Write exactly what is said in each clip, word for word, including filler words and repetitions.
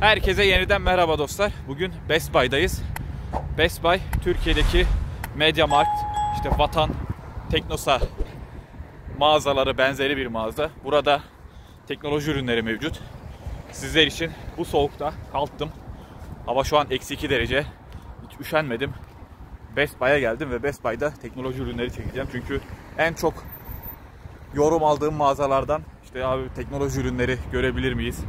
Herkese yeniden merhaba dostlar. Bugün Best Buy'dayız. Best Buy Türkiye'deki Mediamarkt, işte Vatan, Teknosa mağazaları benzeri bir mağaza. Burada teknoloji ürünleri mevcut. Sizler için bu soğukta kalktım. Hava şu an eksi iki derece. Hiç üşenmedim. Best Buy'a geldim ve Best Buy'da teknoloji ürünleri çekeceğim. Çünkü en çok yorum aldığım mağazalardan işte abi teknoloji ürünleri görebilir miyiz?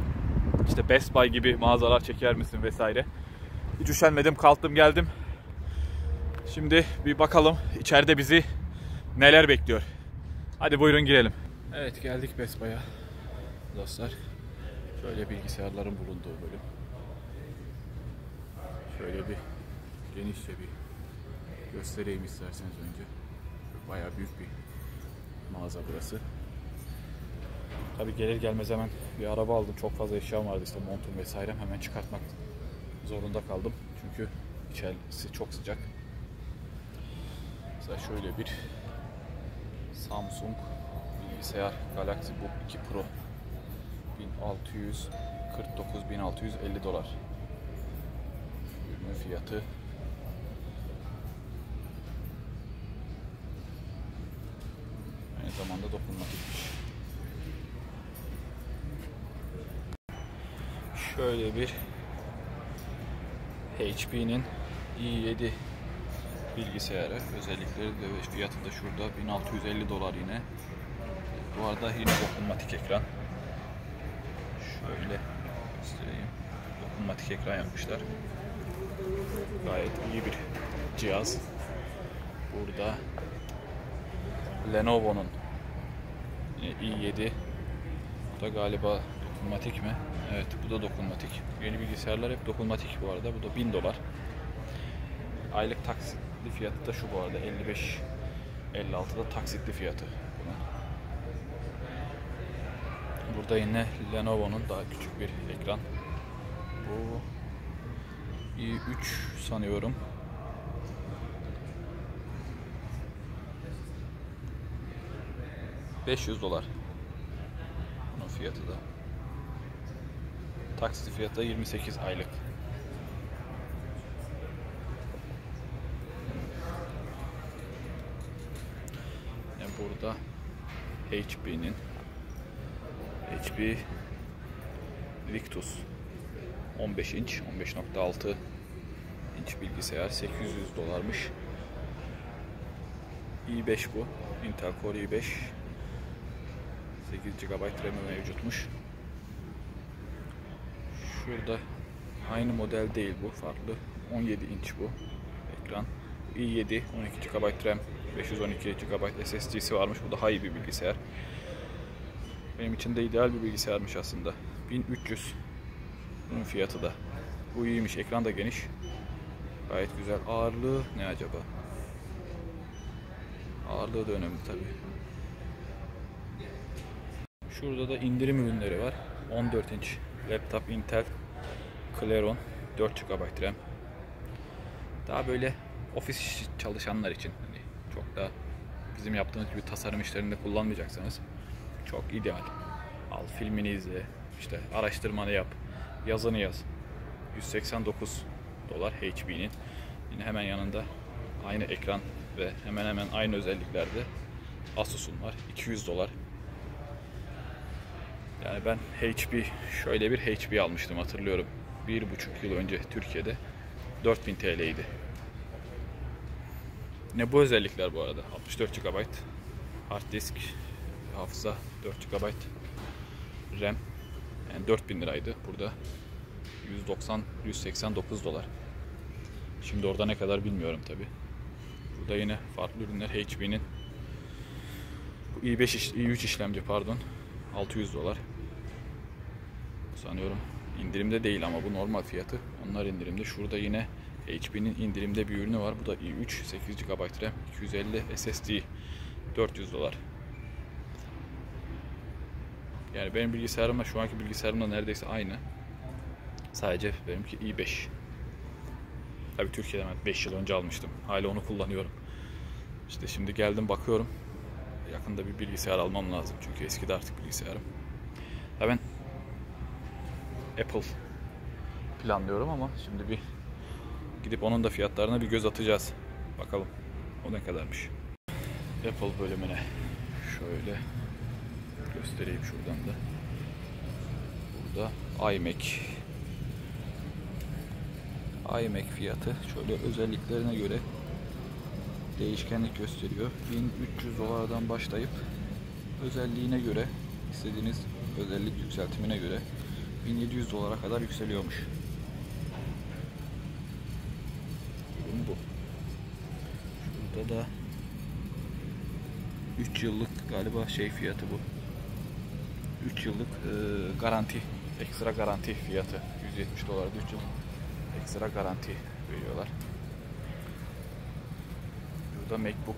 İşte Best Buy gibi mağazalar çeker misin vesaire. Hiç üşenmedim, kalktım geldim. Şimdi bir bakalım içeride bizi neler bekliyor. Hadi buyurun girelim. Evet, geldik Best Buy'a dostlar. Şöyle bilgisayarların bulunduğu bölüm. Şöyle bir genişçe bir göstereyim isterseniz önce. Bayağı büyük bir mağaza burası. Tabii gelir gelmez hemen bir araba aldım. Çok fazla eşyam vardı, işte montum vesairem. Hemen çıkartmak zorunda kaldım. Çünkü içerisi çok sıcak. Mesela şöyle bir Samsung bilgisayar Galaxy Book iki Pro bin altı yüz kırk dokuz bin altı yüz elli dolar. Ürünün fiyatı. Aynı zamanda dokunmatikmiş. Şöyle bir H P'nin i yedi bilgisayarı, özellikleri ve fiyatı da şurada bin altı yüz elli dolar yine. Bu arada yine dokunmatik ekran. Şöyle göstereyim. Dokunmatik ekran yapmışlar. Gayet iyi bir cihaz. Burada Lenovo'nun i yedi. Bu da galiba dokunmatik mi? Evet, bu da dokunmatik. Yeni bilgisayarlar hep dokunmatik bu arada. Bu da bin dolar. Aylık taksitli fiyatı da şu bu arada. elli beş elli altıda taksitli fiyatı. Burada yine Lenovo'nun daha küçük bir ekran. Bu i üç sanıyorum. beş yüz dolar. Bunun fiyatı da. Taksitli fiyatı da yirmi sekiz aylık. Yani burada H P'nin H P Victus on beş inç, on beş nokta altı inç bilgisayar sekiz yüz dolarmış. i beş bu. Intel Core i beş. sekiz G B RAM mevcutmuş. Şurada aynı model değil bu, farklı. on yedi inç bu ekran. i yedi on iki G B RAM, beş yüz on iki G B S S D'si varmış. Bu daha iyi bir bilgisayar. Benim için de ideal bir bilgisayarmış aslında. bin üç yüz. Bunun fiyatı da. Bu iyiymiş. Ekran da geniş. Gayet güzel. Ağırlığı ne acaba? Ağırlığı da önemli tabi. Şurada da indirim ürünleri var. on dört inç laptop Intel Claron dört G B RAM. Daha böyle ofis çalışanlar için. Hani çok da bizim yaptığımız gibi tasarım işlerinde kullanmayacaksanız çok ideal. Al filmini izle, işte araştırmanı yap, yazını yaz. yüz seksen dokuz dolar H P'nin. Yine hemen yanında aynı ekran ve hemen hemen aynı özelliklerde Asus'un var. iki yüz dolar. Yani ben H P, şöyle bir H P almıştım hatırlıyorum. bir buçuk yıl önce Türkiye'de dört bin T L'ydi. Ne bu özellikler bu arada? altmış dört G B hard disk, hafıza dört G B RAM, yani dört bin liraydı. Burada yüz doksan yüz seksen dokuz dolar. Şimdi orada ne kadar bilmiyorum tabi. Burada yine farklı ürünler. H P'nin bu i beş i üç işlemci pardon altı yüz dolar. Sanıyorum indirimde değil ama bu normal fiyatı. Onlar indirimde. Şurada yine H P'nin indirimde bir ürünü var. Bu da i üç sekiz G B RAM, iki yüz elli S S D dört yüz dolar. Yani benim bilgisayarımla şu anki bilgisayarımla neredeyse aynı. Sadece benimki i beş. Tabii Türkiye'den beş yıl önce almıştım. Hala onu kullanıyorum. İşte şimdi geldim bakıyorum. Yakında bir bilgisayar almam lazım. Çünkü eskidi artık bilgisayarım. Ya ben Apple planlıyorum ama şimdi bir gidip onun da fiyatlarına bir göz atacağız. Bakalım o ne kadarmış. Apple bölümüne şöyle göstereyim şuradan da. Burada iMac. iMac fiyatı şöyle özelliklerine göre değişkenlik gösteriyor. bin üç yüz dolardan başlayıp özelliğine göre, istediğiniz özellik yükseltimine göre bin yedi yüz dolara kadar yükseliyormuş. Ürün bu. Şurada da üç yıllık galiba şey fiyatı bu. üç yıllık e, garanti, ekstra garanti fiyatı. yüz yetmiş dolarda üç yıl ekstra garanti veriyorlar. Burada MacBook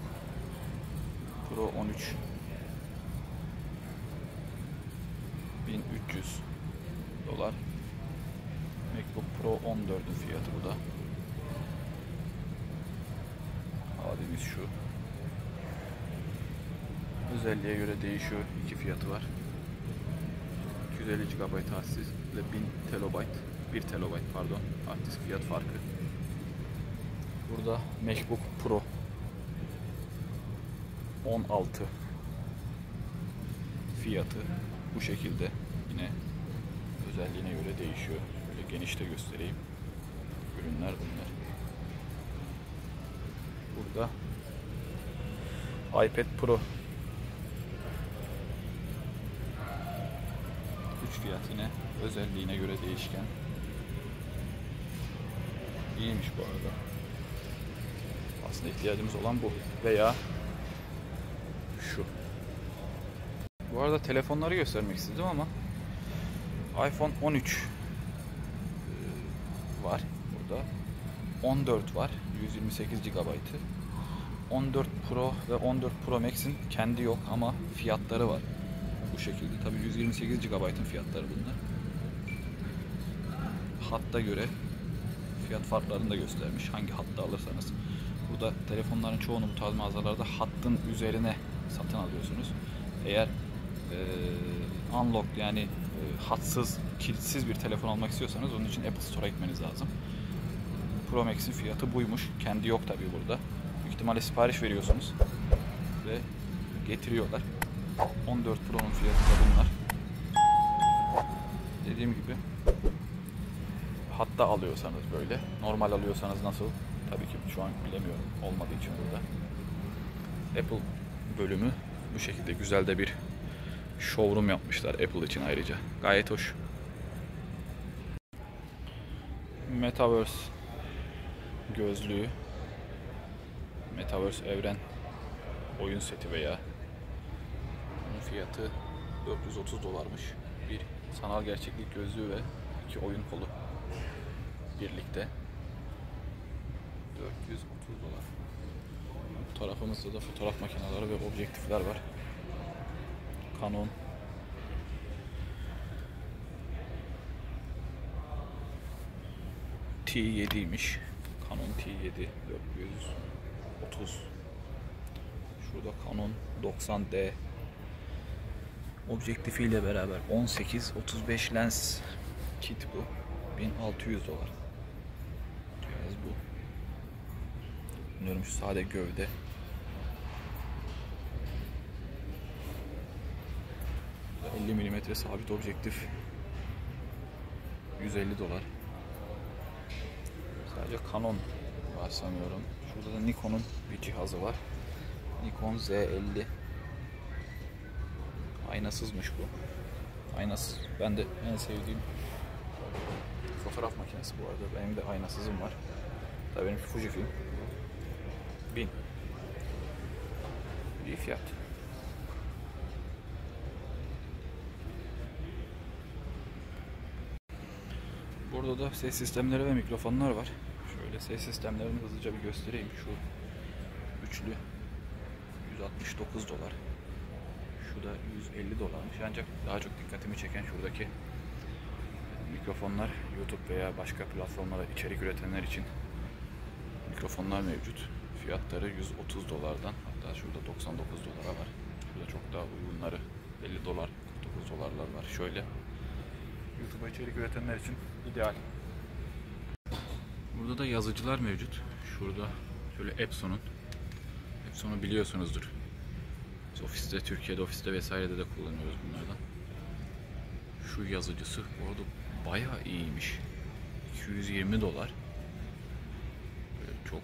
Pro on üç. bin üç yüz dolar. MacBook Pro on dördün fiyatı bu da. Adimiz şu. Özelliğe göre değişiyor. İki fiyatı var. iki yüz elli gigabayt hard disk ile bin terabayt, bir terabayt pardon, hard disk fiyat farkı. Burada MacBook Pro on altı fiyatı bu şekilde, yine özelliğine göre değişiyor. Böyle genişte göstereyim. Ürünler bunlar. Burada iPad Pro fiyat yine özelliğine göre değişken. İyiymiş bu arada. Aslında ihtiyacımız olan bu veya şu. Bu arada telefonları göstermek istedim ama iPhone on üç var burada. on dört var. yüz yirmi sekiz gigabaytı. on dört Pro ve on dört Pro Max'in kendi yok ama fiyatları var. Bu şekilde. Tabii yüz yirmi sekiz gigabaytın fiyatları bunlar. Hatta göre fiyat farklarını da göstermiş. Hangi hatta alırsanız. Burada telefonların çoğunu bu tarz mağazalarda hattın üzerine satın alıyorsunuz. Eğer e, unlock yani e, hatsız, kilitsiz bir telefon almak istiyorsanız onun için Apple Store'a gitmeniz lazım. Pro Max'in fiyatı buymuş. Kendi yok tabii burada. Büyük ihtimalle sipariş veriyorsunuz ve getiriyorlar. on dört Pro'nun fiyatı da bunlar. Dediğim gibi hatta alıyorsanız böyle. Normal alıyorsanız nasıl? Tabii ki şu an bilemiyorum. Olmadığı için burada. Apple bölümü bu şekilde güzel de bir showroom yapmışlar Apple için ayrıca. Gayet hoş. Metaverse gözlüğü. Metaverse evren oyun seti veya fiyatı dört yüz otuz dolarmış. Bir sanal gerçeklik gözlüğü ve iki oyun kolu birlikte dört yüz otuz dolar. Bu tarafımızda da fotoğraf makineleri ve objektifler var. Canon T yedi'ymiş. Canon T yedi dört yüz otuz. Şurada Canon doksan D objektifiyle beraber on sekiz otuz beş lens kit bu. bin altı yüz dolar. Cihaz bu. Bilmiyorum, şu sade gövde. elli milimetre sabit objektif. yüz elli dolar. Sadece Canon var sanıyorum. Şurada da Nikon'un bir cihazı var. Nikon Z elli. Aynasızmış bu. Aynasız. Ben de en sevdiğim fotoğraf makinesi bu arada. Benim de aynasızım var. Tabii benimki Fujifilm. bin. İyi fiyat. Burada da ses sistemleri ve mikrofonlar var. Şöyle ses sistemlerini hızlıca bir göstereyim. Şu üçlü yüz altmış dokuz dolar. Şu da yüz elli dolarmış. Ancak daha çok dikkatimi çeken şuradaki mikrofonlar. YouTube veya başka platformlara içerik üretenler için mikrofonlar mevcut. Fiyatları yüz otuz dolardan hatta şurada doksan dokuz dolara var. Şurada çok daha uygunları elli dolar, kırk dokuz dolarlar var. Şöyle YouTube'a içerik üretenler için ideal Burada da yazıcılar mevcut. Şurada şöyle Epson'un. Epson'u biliyorsunuzdur. Biz ofiste, Türkiye'de ofiste vesairede de kullanıyoruz bunlardan. Şu yazıcısı bu arada bayağı iyiymiş. iki yüz yirmi dolar. Çok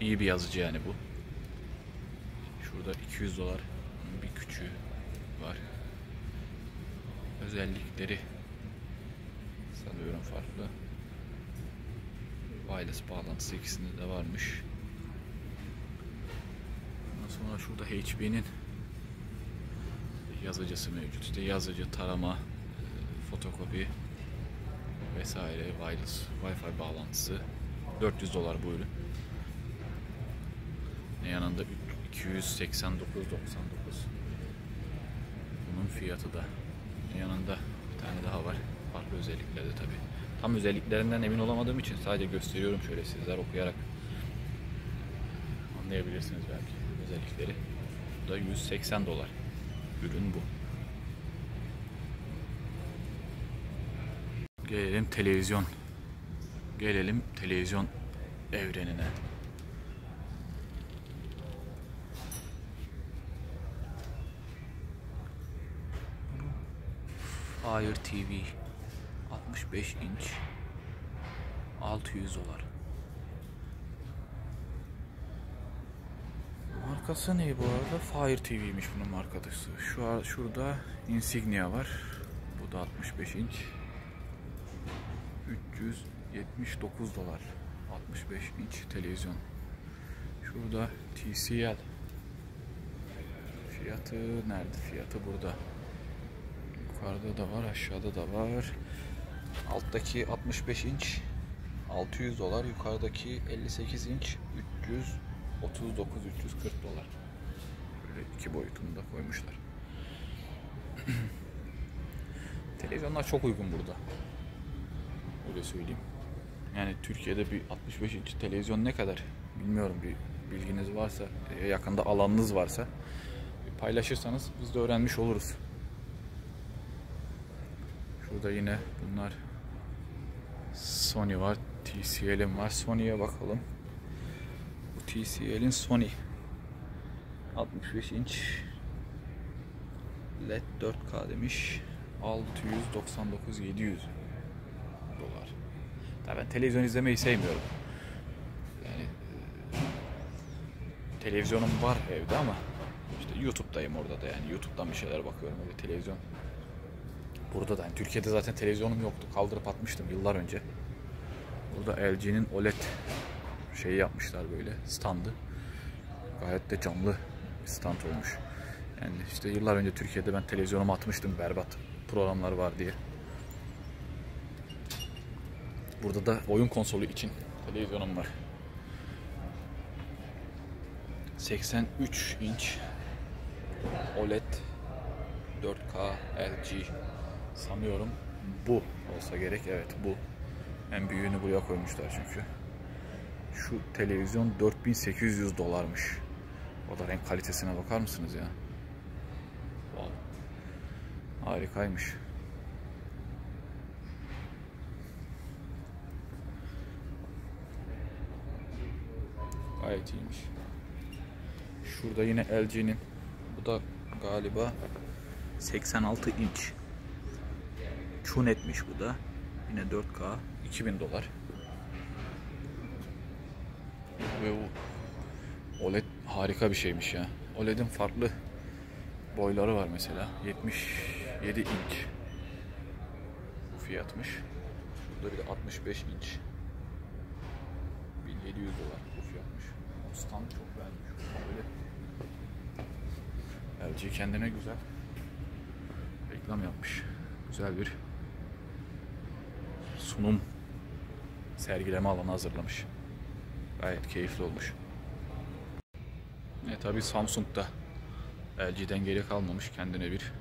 iyi bir yazıcı yani bu. Şurada iki yüz dolar bir küçüğü var. Özellikleri sanıyorum farklı. Wireless bağlantısı ikisinde de varmış. Ondan sonra şurada H P'nin yazıcısı mevcut. İşte yazıcı, tarama, fotokopi vesaire, wireless, Wi-Fi bağlantısı. dört yüz dolar bu ürün. Yanında iki yüz seksen dokuz doksan dokuz. Bunun fiyatı da. Yanında bir tane daha var. Farklı özelliklerde tabi. Tam özelliklerinden emin olamadığım için sadece gösteriyorum şöyle, sizler okuyarak anlayabilirsiniz belki özellikleri. Bu da yüz seksen dolar. Ürün bu. Gelelim televizyon. Gelelim televizyon evrenine. Fire T V altmış beş inç altı yüz dolar. Markası ne bu arada? Fire T V'ymiş bunun markası. Şu an şurada Insignia var. Bu da altmış beş inç üç yüz yetmiş dokuz dolar. altmış beş inç televizyon. Şurada T C L. Fiyatı nerede? Fiyatı burada. Yukarıda da var, aşağıda da var. Alttaki altmış beş inç altı yüz dolar, yukarıdaki elli sekiz inç üç yüz otuz dokuz üç yüz kırk dolar. Böyle iki boyutunu da koymuşlar. Televizyonlar çok uygun burada. Öyle söyleyeyim. Yani Türkiye'de bir altmış beş inç televizyon ne kadar bilmiyorum, bir bilginiz varsa, yakında alanınız varsa paylaşırsanız biz de öğrenmiş oluruz. Şurada yine bunlar Sony var, T C L'in var. Sony'ye bakalım. Bu T C L'in Sony altmış beş inç L E D dört K demiş. altı yüz doksan dokuz yedi yüz dolar. Ya ben televizyon izlemeyi sevmiyorum. Yani e, televizyonum var evde ama işte YouTube'dayım, orada da yani YouTube'dan bir şeyler bakıyorum. Öyle televizyon burada da yani Türkiye'de zaten televizyonum yoktu. Kaldırıp atmıştım yıllar önce. Burada L G'nin O L E D şeyi yapmışlar, böyle standı. Gayet de canlı bir stand olmuş. Yani işte yıllar önce Türkiye'de ben televizyonumu atmıştım, berbat programlar var diye. Burada da oyun konsolu için televizyonum var. seksen üç inç O L E D dört K L G sanıyorum bu olsa gerek, evet bu. En büyüğünü buraya koymuşlar çünkü. Şu televizyon dört bin sekiz yüz dolarmış. O da renk kalitesine bakar mısınız ya? Wow. Harikaymış. Gayet iyiymiş. Şurada yine L G'nin, bu da galiba seksen altı inç Çun etmiş bu da. Yine dört K iki bin dolar. Ve bu O L E D harika bir şeymiş ya. O L E D'in farklı boyları var mesela. yetmiş yedi inç bu fiyatmış. Şurada bir de altmış beş inç bin yedi yüz dolar bu fiyatmış. Stand çok beğenmiş. L G kendine güzel reklam yapmış. Güzel bir sunum, sergileme alanı hazırlamış. Gayet keyifli olmuş. E tabi Samsung da L G'den geri kalmamış. Kendine bir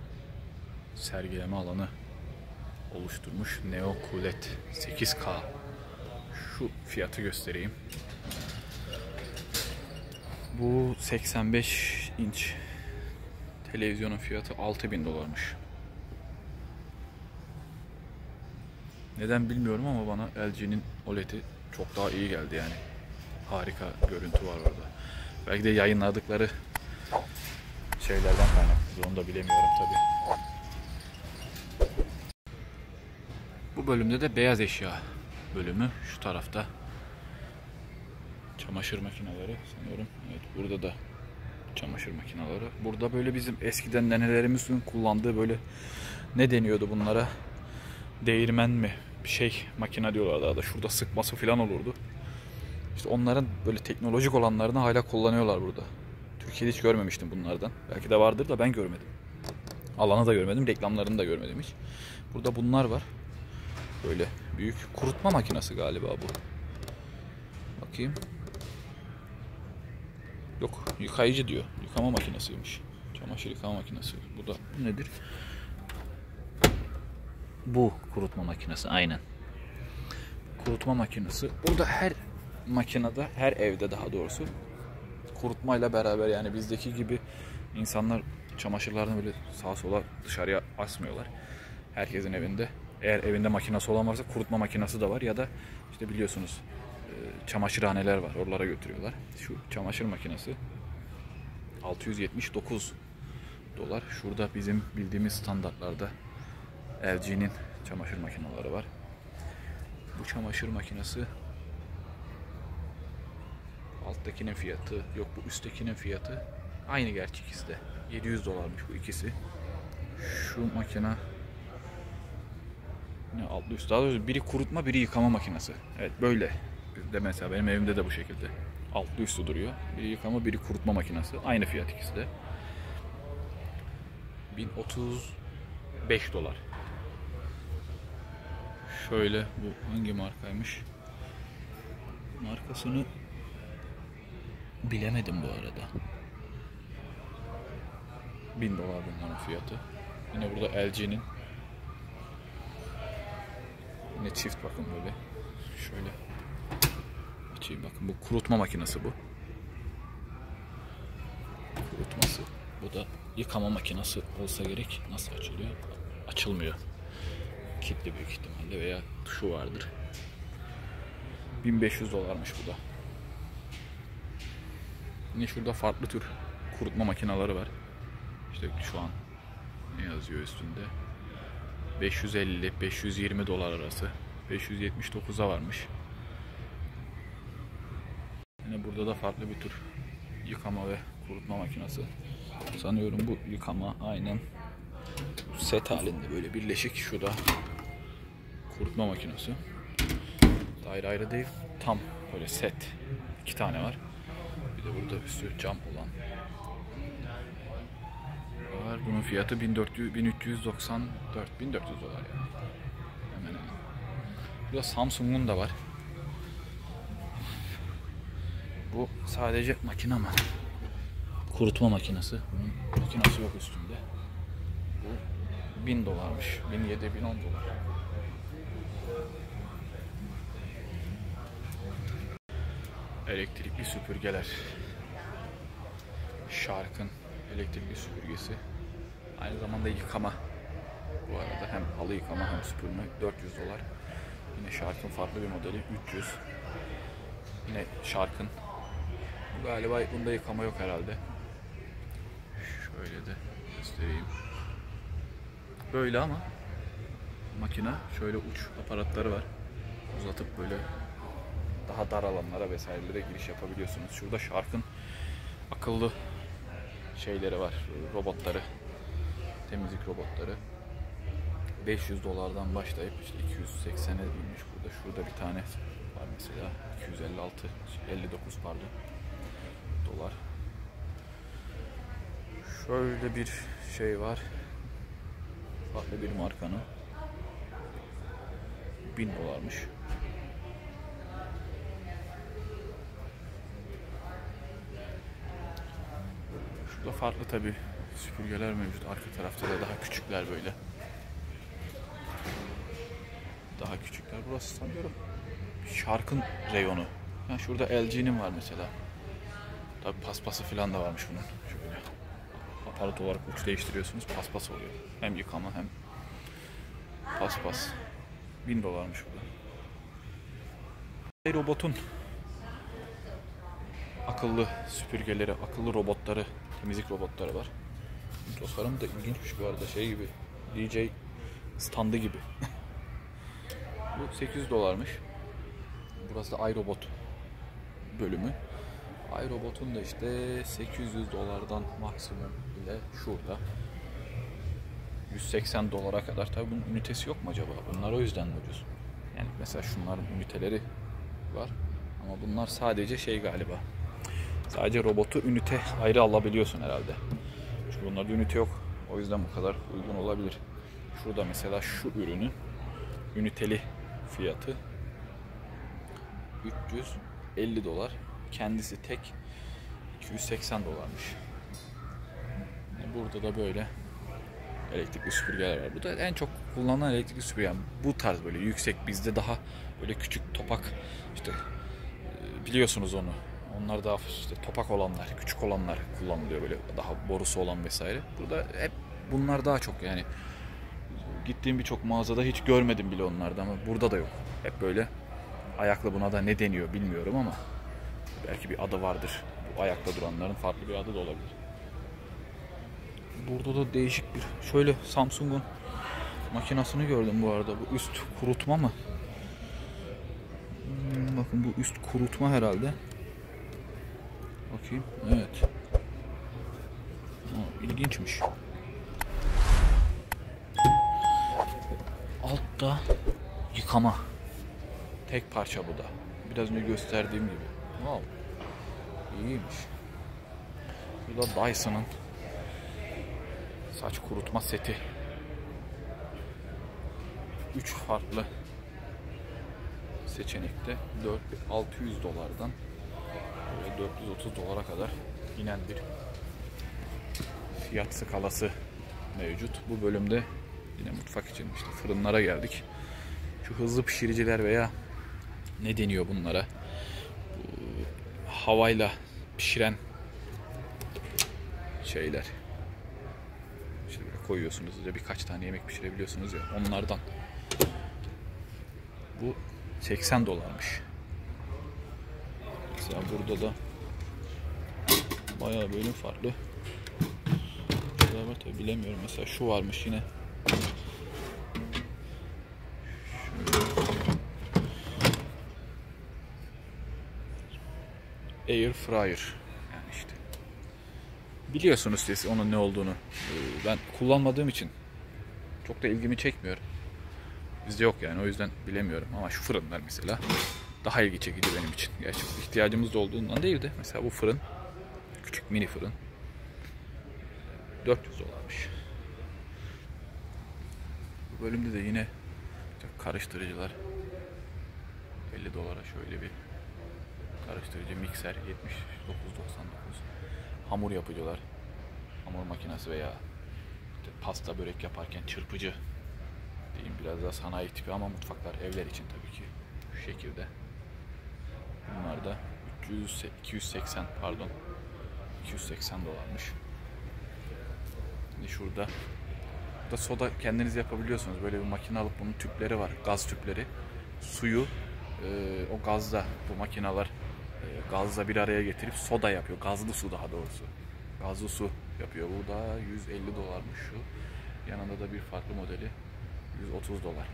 sergileme alanı oluşturmuş. Neo Q L E D sekiz K. Şu fiyatı göstereyim. Bu seksen beş inç televizyonun fiyatı altı bin dolarmış. Neden bilmiyorum ama bana L G'nin O L E D'i çok daha iyi geldi yani. Harika görüntü var orada. Belki de yayınladıkları şeylerden kaynaklıdır. Onu da bilemiyorum tabii. Bu bölümde de beyaz eşya bölümü. Şu tarafta çamaşır makineleri sanıyorum. Evet, burada da çamaşır makineleri. Burada böyle bizim eskiden nenelerimizin kullandığı böyle ne deniyordu bunlara? Değirmen mi? Bir şey makine diyorlardı daha da. Şurada sıkması falan olurdu. İşte onların böyle teknolojik olanlarını hala kullanıyorlar burada. Türkiye'de hiç görmemiştim bunlardan. Belki de vardır da ben görmedim. Alanı da görmedim, reklamlarını da görmedim hiç. Burada bunlar var. Böyle büyük kurutma makinesi galiba bu. Bakayım. Yok, yıkayıcı diyor. Yıkama makinesiymiş. Çamaşır yıkama makinesi. Bu da bu nedir? Bu kurutma makinesi aynen. Kurutma makinesi. Burada her makinede, her evde daha doğrusu kurutmayla beraber yani bizdeki gibi insanlar çamaşırlarını böyle sağa sola dışarıya asmıyorlar. Herkesin evinde. Eğer evinde makinesi olan varsa kurutma makinesi de var ya da işte biliyorsunuz çamaşırhaneler var. Oralara götürüyorlar. Şu çamaşır makinesi altı yüz yetmiş dokuz dolar. Şurada bizim bildiğimiz standartlarda L G'nin çamaşır makineleri var. Bu çamaşır makinesi alttakinin fiyatı yok, bu üsttekinin fiyatı aynı gerçi ikisi de. yedi yüz dolarmış bu ikisi. Şu makine ne altlı üst, daha doğrusu biri kurutma biri yıkama makinesi. Evet böyle de mesela benim evimde de bu şekilde altlı üstü duruyor. Biri yıkama biri kurutma makinesi. Aynı fiyat ikisi de. bin otuz beş dolar. Şöyle bu hangi markaymış? Markasını bilemedim bu arada. bin dolar bunların fiyatı. Yine burada L G'nin. Yine çift bakın böyle. Şöyle açayım bakın. Bu kurutma makinesi bu. Kurutması. Bu da yıkama makinesi olsa gerek. Nasıl açılıyor? Açılmıyor. Kitli büyük ihtimalle veya tuşu vardır. bin beş yüz dolarmış bu da. Yine şurada farklı tür kurutma makineleri var. İşte şu an ne yazıyor üstünde? beş yüz elli beş yüz yirmi dolar arası. beş yüz yetmiş dokuza varmış. Yine burada da farklı bir tür yıkama ve kurutma makinesi. Sanıyorum bu yıkama aynen set halinde böyle birleşik. Şu da kurutma makinesi. Ayrı ayrı değil. Tam böyle set. İki tane var. Bir de burada üstü cam olan var. Bunun fiyatı bin dört yüz bin üç yüz doksan dört bin dört yüz dolar yani. Hemen hemen. Burada Samsung'un da var. Bu sadece makine ama kurutma makinesi. Bunun makinesi yok üstünde. Bu bin dolarmış. bin yedi bin on dolar. Elektrikli süpürgeler. Shark'ın elektrikli süpürgesi. Aynı zamanda yıkama. Bu arada hem halı yıkama hem süpürme. dört yüz dolar. Yine Shark'ın farklı bir modeli. üç yüz. Yine Shark'ın. Galiba bunda yıkama yok herhalde. Şöyle de göstereyim. Böyle ama makine şöyle uç aparatları var. Uzatıp böyle daha dar alanlara vesairelere giriş yapabiliyorsunuz. Şurada Shark'ın akıllı şeyleri var. Robotları. Temizlik robotları. beş yüz dolardan başlayıp işte iki yüz seksene binmiş burada. Şurada bir tane var mesela. iki yüz elli altı elli dokuz pardon. Dolar. Şöyle bir şey var. Farklı bir markanın. bin dolarmış. Şurada farklı tabi süpürgeler mevcut. Arka tarafta da daha küçükler böyle. Daha küçükler. Burası sanıyorum Shark'ın reyonu. Yani şurada L G'nin var mesela. Tabi paspası falan da varmış bunun. Şöyle aparat olarak uç değiştiriyorsunuz. Paspas oluyor. Hem yıkama hem paspas. bin dolarmış bu da. iRobot'un akıllı süpürgeleri, akıllı robotları, temizlik robotları var. Tasarım da ilginçmiş bu arada, şey gibi, D J standı gibi. Bu sekiz yüz dolarmış. Burası da iRobot bölümü. iRobot'un da işte sekiz yüz dolardan maksimum ile şurada yüz seksen dolara kadar. Tabii bunun ünitesi yok mu acaba? Bunlar o yüzden mi ucuz? Yani mesela şunların üniteleri var ama bunlar sadece şey galiba. Sadece robotu ünite ayrı alabiliyorsun herhalde. Çünkü bunlarda ünite yok. O yüzden bu kadar uygun olabilir. Şurada mesela şu ürünün üniteli fiyatı üç yüz elli dolar. Kendisi tek iki yüz seksen dolarmış. Burada da böyle elektrikli süpürgeler var. Bu da en çok kullanılan elektrikli süpürge. Yani bu tarz böyle yüksek, bizde daha böyle küçük topak, işte biliyorsunuz onu. Onlar daha işte topak olanlar, küçük olanlar kullanılıyor, böyle daha borusu olan vesaire. Burada hep bunlar daha çok yani. Gittiğim birçok mağazada hiç görmedim bile onlardan, ama burada da yok. Hep böyle ayakla, buna da ne deniyor bilmiyorum ama belki bir adı vardır. Bu ayakta duranların farklı bir adı da olabilir. Burada da değişik bir, şöyle Samsung'un makinasını gördüm bu arada. Bu üst kurutma mı? Hmm, bakın bu üst kurutma herhalde. Bakayım. Evet. Ha, ilginçmiş. Altta yıkama. Tek parça bu da. Biraz önce gösterdiğim gibi. Wow. İyiymiş. Bu da Dyson'ın saç kurutma seti. üç farklı seçenekte dört bin altı yüz dolardan dört yüz otuz dolara kadar inen bir fiyat skalası mevcut. Bu bölümde yine mutfak için işte fırınlara geldik. Şu hızlı pişiriciler veya ne deniyor bunlara? Bu, havayla pişiren şeyler. İşte böyle koyuyorsunuz, birkaç tane yemek pişirebiliyorsunuz ya, onlardan. Bu seksen dolarmış. Mesela burada da bayağı bölüm farklı. Şurada var tabi, bilemiyorum. Mesela şu varmış yine. Air fryer. Yani işte biliyorsunuz siz onun ne olduğunu. Ben kullanmadığım için çok da ilgimi çekmiyor. Bizde yok yani, o yüzden bilemiyorum. Ama şu fırınlar mesela daha ilgi çekici benim için. Gerçi ihtiyacımız da olduğundan değil de. Mesela bu fırın, küçük mini fırın, dört yüz dolarmış. Bu bölümde de yine karıştırıcılar, elli dolara şöyle bir karıştırıcı, mikser yetmiş dokuz doksan dokuz, hamur yapıcılar, hamur makinesi veya işte pasta, börek yaparken çırpıcı diyeyim, biraz daha sanayi tipi ama mutfaklar, evler için tabii ki şu şekilde. Bunlar da üç yüz, iki yüz seksen pardon iki yüz seksen dolarmış. Şimdi şurada da soda kendiniz yapabiliyorsunuz. Böyle bir makine alıp bunun tüpleri var, gaz tüpleri, suyu e, o gazla, bu makineler e, gazla bir araya getirip soda yapıyor. Gazlı su daha doğrusu. Gazlı su yapıyor. Bu da yüz elli dolarmış şu. Yanında da bir farklı modeli yüz otuz dolar.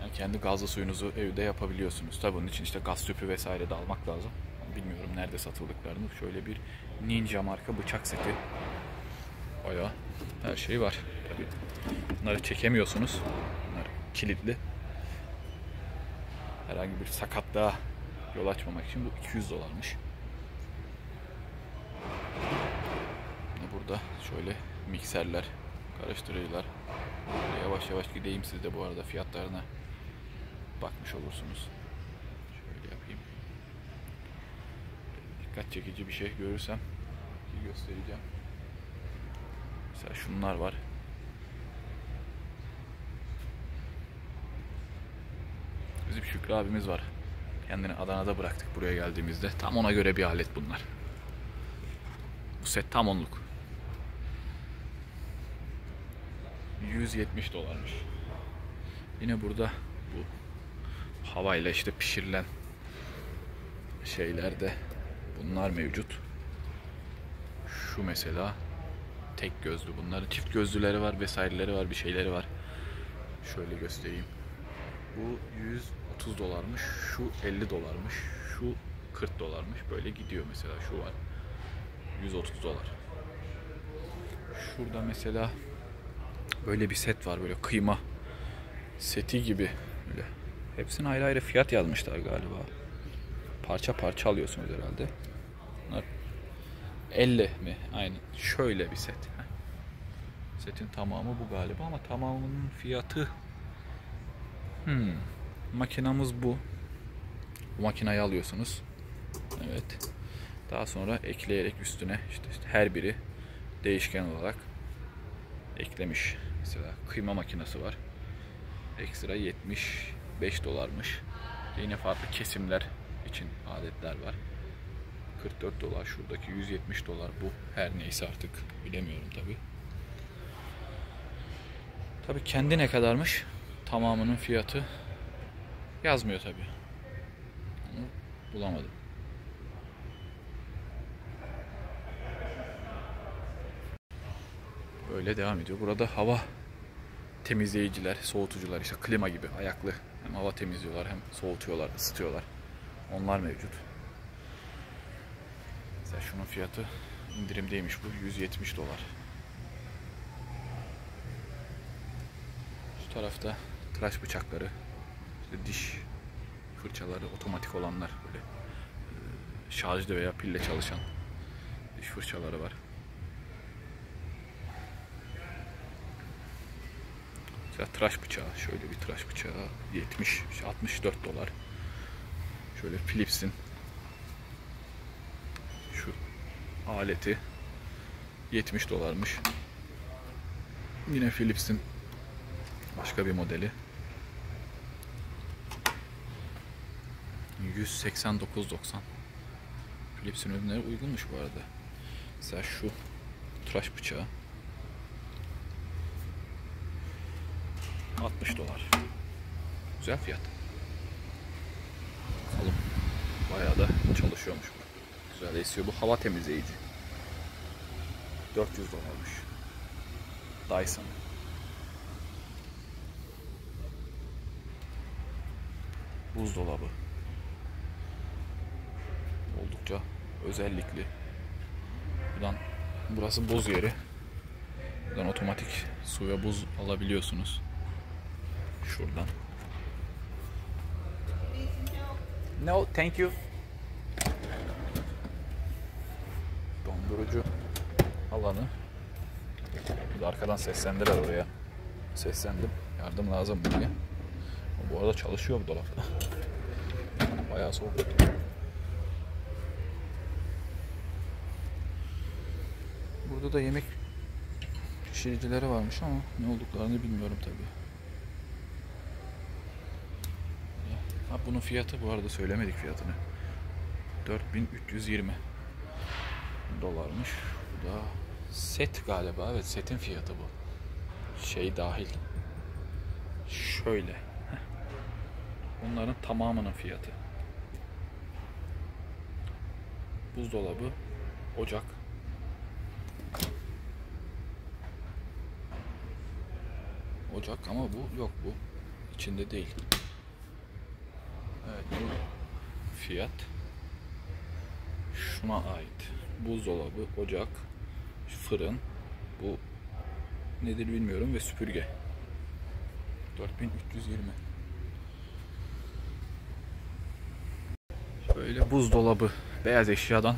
Yani kendi gazlı suyunuzu evde yapabiliyorsunuz. Tabii bunun için işte gaz tüpü vesaire de almak lazım. Bilmiyorum nerede satıldıklarını. Şöyle bir Ninja marka bıçak seti. Bayağı her şey var. Tabii bunları çekemiyorsunuz. Bunlar kilitli. Herhangi bir sakatlığa yol açmamak için bu iki yüz dolarmış. Burada şöyle mikserler, karıştırıcılar. Yavaş yavaş gideyim, siz de bu arada fiyatlarına bakmış olursunuz. Şöyle yapayım. Dikkat çekici bir şey görürsem göstereceğim. Mesela şunlar var. Bizim Şükrü abimiz var. Kendini Adana'da bıraktık buraya geldiğimizde. Tam ona göre bir alet bunlar. Bu set tam onluk. yüz yetmiş dolarmış. Yine burada bu havayla işte pişirilen şeylerde bunlar mevcut. Şu mesela tek gözlü, bunların çift gözlüleri var vesaireleri var, bir şeyleri var. Şöyle göstereyim. Bu yüz otuz dolarmış, şu elli dolarmış, şu kırk dolarmış. Böyle gidiyor mesela, şu var yüz otuz dolar. Şurada mesela böyle bir set var, böyle kıyma seti gibi. Böyle. Hepsini ayrı ayrı fiyat yazmışlar galiba. Parça parça alıyorsunuz herhalde. Bunlar elli mi? Aynen. Şöyle bir set. Setin tamamı bu galiba ama tamamının fiyatı... Hmm. Makinamız bu. Bu makinayı alıyorsunuz. Evet. Daha sonra ekleyerek üstüne işte, işte her biri değişken olarak eklemiş. Mesela kıyma makinesi var. Ekstra yetmiş beş dolarmış. Yine farklı kesimler için aletler var. kırk dört dolar şuradaki, yüz yetmiş dolar bu. Her neyse artık bilemiyorum tabi. Tabi kendi ne kadarmış? Tamamının fiyatı yazmıyor tabi. Onu bulamadım. Böyle devam ediyor. Burada hava temizleyiciler, soğutucular, işte klima gibi ayaklı. Hem hava temizliyorlar hem soğutuyorlar, ısıtıyorlar. Onlar mevcut. Mesela şunun fiyatı indirimdeymiş bu. yüz yetmiş dolar. Şu tarafta tıraş bıçakları, işte diş fırçaları, otomatik olanlar, böyle şarjlı veya pille çalışan diş fırçaları var. Tıraş bıçağı, şöyle bir tıraş bıçağı yetmiş altmış dört dolar. Şöyle Philips'in şu aleti yetmiş dolarmış. Yine Philips'in başka bir modeli yüz seksen dokuz doksan. Philips'in ürünleri uygunmuş bu arada. Mesela şu tıraş bıçağı altmış dolar. Güzel fiyat. Bakalım. Bayağı da çalışıyormuş bu. Güzel de esiyor. Bu hava temizleyici. dört yüz dolarmış. Dyson. Buzdolabı. Oldukça özellikli. Buradan, burası buz yeri. Buradan otomatik su ve buz alabiliyorsunuz. Şuradan. No, thank you. Dondurucu alanı. Bir arkadan seslendiler oraya. Seslendim. Yardım lazım diye. Bu arada çalışıyor bu dolapta. Bayağı soğuk. Burada da yemek pişiricileri varmış ama ne olduklarını bilmiyorum tabii. Ha, bunun fiyatı bu arada söylemedik fiyatını. dört bin üç yüz yirmi dolarmış. Bu da set galiba. Evet, setin fiyatı bu. Şey dahil. Şöyle. Bunların tamamının fiyatı. Buzdolabı, ocak. Ocak ama bu yok, bu içinde değil. Evet, bu fiyat şuna ait. Buzdolabı, ocak, fırın, bu nedir bilmiyorum ve süpürge. dört bin üç yüz yirmi. Şöyle buzdolabı, beyaz eşyadan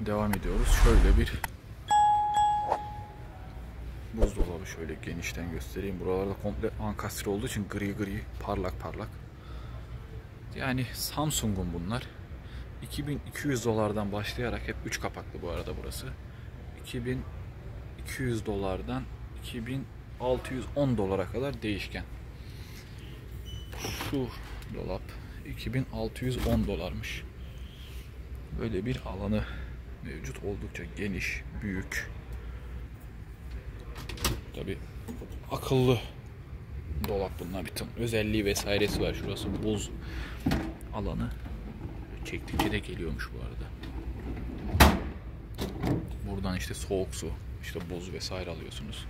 devam ediyoruz. Şöyle bir buzdolabı, şöyle genişten göstereyim. Buralarda komple ankastre olduğu için gri gri, parlak parlak. Yani Samsung'un bunlar. iki bin iki yüz dolardan başlayarak, hep üç kapaklı bu arada burası. iki bin iki yüz dolardan iki bin altı yüz on dolara kadar değişken. Şu dolap iki bin altı yüz on dolarmış. Böyle bir alanı mevcut. Oldukça geniş, büyük. Tabii akıllı dolap, bununla bir ton özelliği vesairesi var. Şurası buz alanı. Çektikçe de geliyormuş bu arada. Buradan işte soğuk su, işte buz vesaire alıyorsunuz.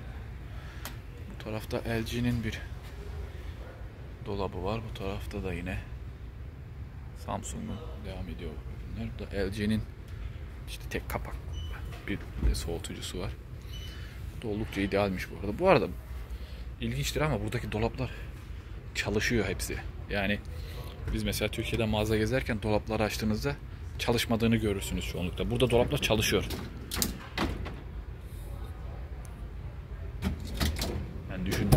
Bu tarafta L G'nin bir dolabı var. Bu tarafta da yine Samsung'un devam ediyor ürünler. Bu da L G'nin işte tek kapak bir de soğutucusu var. Bu da oldukça idealmiş bu arada. Bu arada ilginçtir ama buradaki dolaplar çalışıyor hepsi. Yani biz mesela Türkiye'de mağaza gezerken dolapları açtığınızda çalışmadığını görürsünüz çoğunlukla. Burada dolaplar çalışıyor. Yani düşün,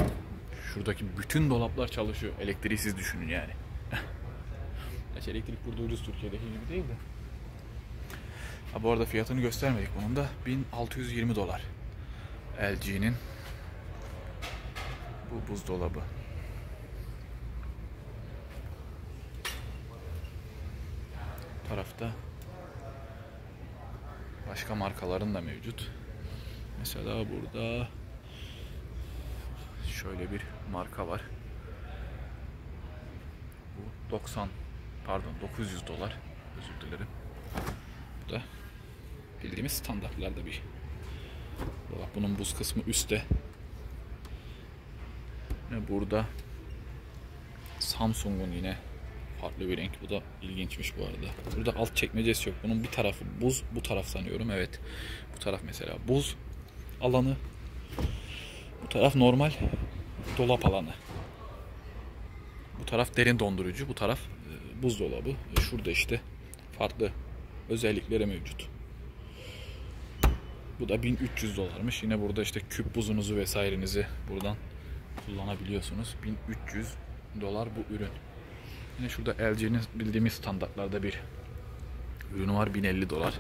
şuradaki bütün dolaplar çalışıyor. Elektriği siz düşünün yani. Elektrik burada ucuz, Türkiye'deki gibi değil de. Ha, bu arada fiyatını göstermedik bunun da. bin altı yüz yirmi dolar. L G'nin bu buzdolabı. Tarafta başka markaların da mevcut. Mesela burada şöyle bir marka var. Bu doksan pardon dokuz yüz dolar. Özür dilerim. Bu da bildiğimiz standartlarda bir dolap. Bunun buz kısmı üstte. Ve burada Samsung'un yine farklı bir renk. Bu da ilginçmiş bu arada. Burada alt çekmecesi yok. Bunun bir tarafı buz. Bu taraf sanıyorum. Evet. Bu taraf mesela buz alanı. Bu taraf normal dolap alanı. Bu taraf derin dondurucu. Bu taraf buzdolabı. Şurada işte farklı özellikleri mevcut. Bu da bin üç yüz dolarmış. Yine burada işte küp buzunuzu vesairenizi buradan kullanabiliyorsunuz. bin üç yüz dolar bu ürün. Yine şurada L G'nin bildiğimiz standartlarda bir ürünü var. bin elli dolar.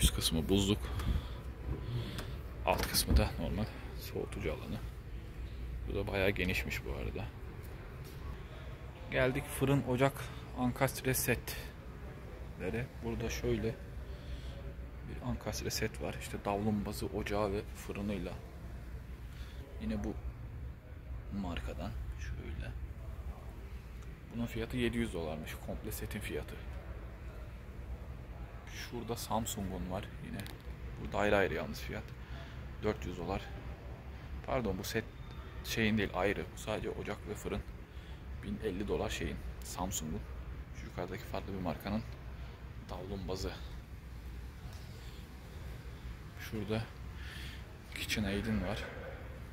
Üst kısmı buzluk. Alt kısmı da normal soğutucu alanı. Bu da bayağı genişmiş bu arada. Geldik fırın, ocak, ankastre setlere. Burada şöyle bir ankastre set var. İşte davlumbazı, ocağı ve fırınıyla. Yine bu markadan şöyle. Bunun fiyatı yedi yüz dolarmış. Komple setin fiyatı. Şurada Samsung'un var yine. Burada ayrı ayrı yalnız fiyat. dört yüz dolar. Pardon, bu set şeyin değil, ayrı. Bu sadece ocak ve fırın. bin elli dolar şeyin, Samsung'un. Şu yukarıdaki farklı bir markanın davlumbazı. Şurada KitchenAid'in var.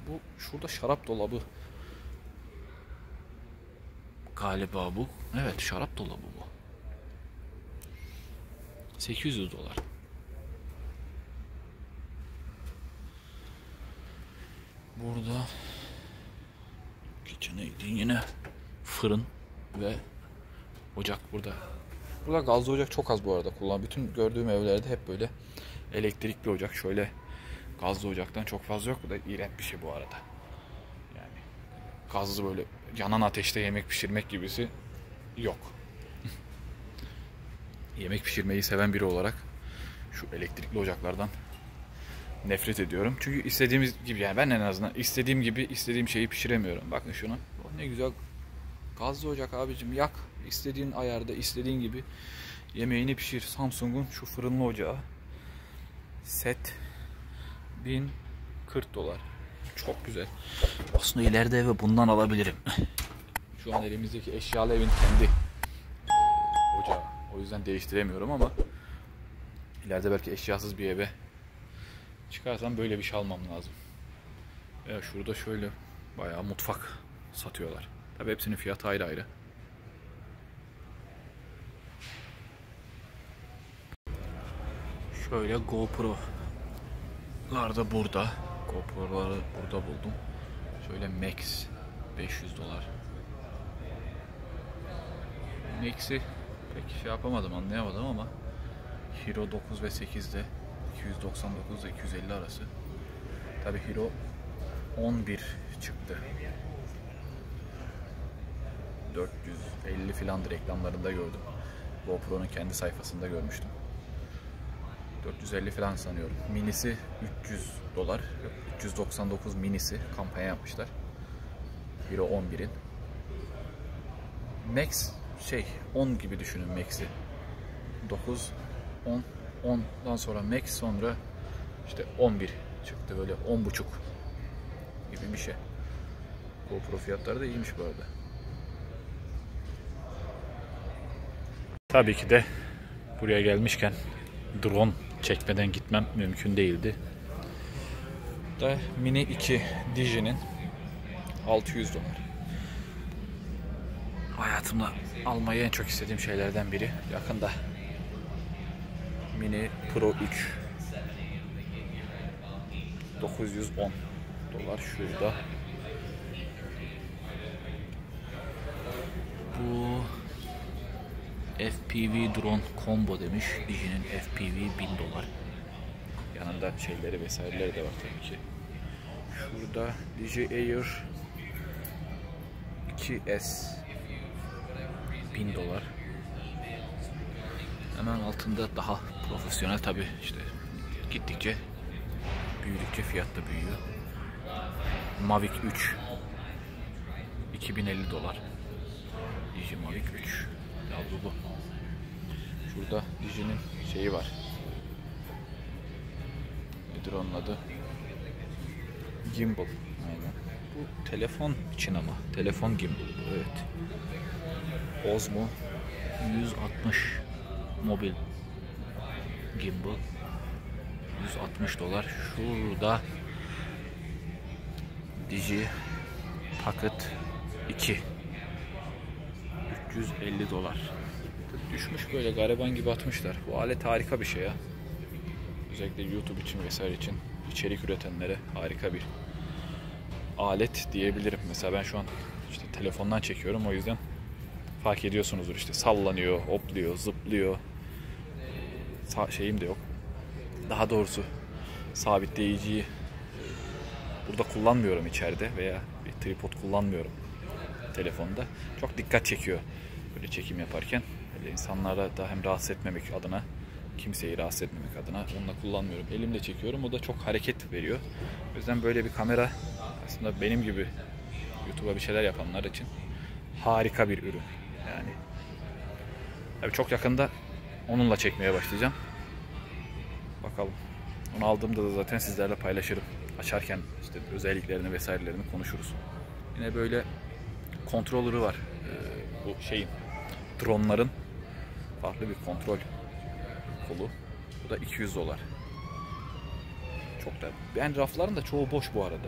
Bu şurada şarap dolabı galiba bu. Evet, şarap dolabı bu. sekiz yüz dolar. Burada KitchenAid'in yine fırın ve ocak burada. Burada gazlı ocak çok az bu arada kullan. Bütün gördüğüm evlerde hep böyle elektrikli ocak. Şöyle gazlı ocaktan çok fazla yok. Bu da iğrenç bir şey bu arada. Yani gazlı böyle yanan ateşte yemek pişirmek gibisi yok. Yemek pişirmeyi seven biri olarak şu elektrikli ocaklardan nefret ediyorum. Çünkü istediğimiz gibi, yani ben en azından istediğim gibi istediğim şeyi pişiremiyorum. Bakın şuna. Oh, ne güzel gazlı ocak abicim, yak. İstediğin ayarda, istediğin gibi yemeğini pişir. Samsung'un şu fırınlı ocağı. Set bin kırk dolar. Çok güzel. Aslında ileride eve bundan alabilirim. Şu an elimizdeki eşyalı evin kendi ocağı. O yüzden değiştiremiyorum ama ileride belki eşyasız bir eve çıkarsam böyle bir şey almam lazım. Ya şurada şöyle bayağı mutfak satıyorlar. Tabii hepsinin fiyatı ayrı ayrı. Şöyle GoPro'lar da burada. GoPro'ları burada buldum. Şöyle Max beş yüz dolar. Max'i pek şey yapamadım, anlayamadım ama Hero dokuz ve sekizde iki yüz doksan dokuz ile iki yüz elli arası. Tabii Hero on bir çıktı. dört yüz elli filan reklamlarında gördüm. GoPro'nun kendi sayfasında görmüştüm. dört yüz elli filan sanıyorum. Minisi üç yüz dolar. üç yüz doksan dokuz minisi kampanya yapmışlar. Hero on birin. Max şey on gibi düşünün Max'i. dokuz, on, ondan sonra Max, sonra işte on bir çıktı, böyle on buçuk gibi bir şey. GoPro fiyatları da iyiymiş bu arada. Tabii ki de buraya gelmişken drone çekmeden gitmem mümkün değildi. Da Mini iki Digi'nin altı yüz dolar. Hayatımda almayı en çok istediğim şeylerden biri. Yakında Mini Pro üç dokuz yüz on dolar şurada. Bu F P V drone combo demiş. Digi'nin F P V bin dolar. Yanında şeyleri vesaireleri de var tabii ki. Şurada D J I Air iki S bin dolar. Hemen altında daha profesyonel tabii, işte gittikçe büyüdükçe fiyat da büyüyor. Mavic üç iki bin elli dolar. D J I Mavic üç yavrulu. Şurada D J I'nin şeyi var. Nedir onun adı? Gimbal. Aynen. Bu telefon için ama. Telefon gimbal. Evet. Osmo yüz altmış mobil gimbal. yüz altmış dolar. Şurada D J I Pocket iki üç yüz elli dolar. Düşmüş böyle gariban gibi atmışlar. Bu alet harika bir şey ya. Özellikle YouTube için vesaire için içerik üretenlere harika bir alet diyebilirim. Mesela ben şu an işte telefondan çekiyorum, o yüzden fark ediyorsunuzdur, işte sallanıyor, hopluyor, zıplıyor. Sa- şeyim de yok. Daha doğrusu sabitleyiciyi burada kullanmıyorum içeride, veya bir tripod kullanmıyorum telefonda. Çok dikkat çekiyor böyle çekim yaparken. Böyle insanlara da hem rahatsız etmemek adına, kimseyi rahatsız etmemek adına onunla kullanmıyorum. Elimle çekiyorum. O da çok hareket veriyor. O yüzden böyle bir kamera aslında benim gibi YouTube'a bir şeyler yapanlar için harika bir ürün. Yani tabii çok yakında onunla çekmeye başlayacağım. Bakalım. Onu aldığımda da zaten sizlerle paylaşırım. Açarken işte özelliklerini vesairelerini konuşuruz. Yine böyle kontrolörü var. Ee, bu şeyin, dronların farklı bir kontrol kolu. Bu da iki yüz dolar. Çok da. Ben rafların da çoğu boş bu arada.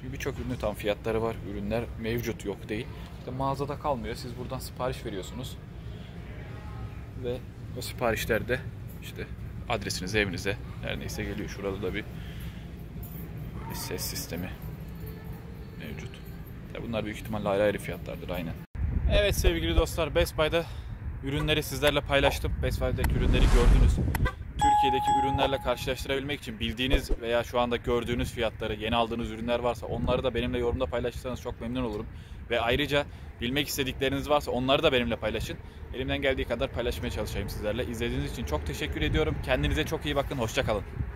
Çünkü birçok ürünü tam fiyatları var. Ürünler mevcut, yok değil. İşte mağazada kalmıyor. Siz buradan sipariş veriyorsunuz. Ve o siparişler de işte adresinize, evinize neredeyse geliyor. Şurada da bir ses sistemi mevcut. Ya bunlar büyük ihtimalle ayrı ayrı fiyatlardır. Aynen. Evet sevgili dostlar, Best Buy'da ürünleri sizlerle paylaştım. Best Buy'daki ürünleri gördünüz. Türkiye'deki ürünlerle karşılaştırabilmek için bildiğiniz veya şu anda gördüğünüz fiyatları, yeni aldığınız ürünler varsa onları da benimle yorumda paylaşırsanız çok memnun olurum. Ve ayrıca bilmek istedikleriniz varsa onları da benimle paylaşın. Elimden geldiği kadar paylaşmaya çalışayım sizlerle. İzlediğiniz için çok teşekkür ediyorum. Kendinize çok iyi bakın. Hoşça kalın.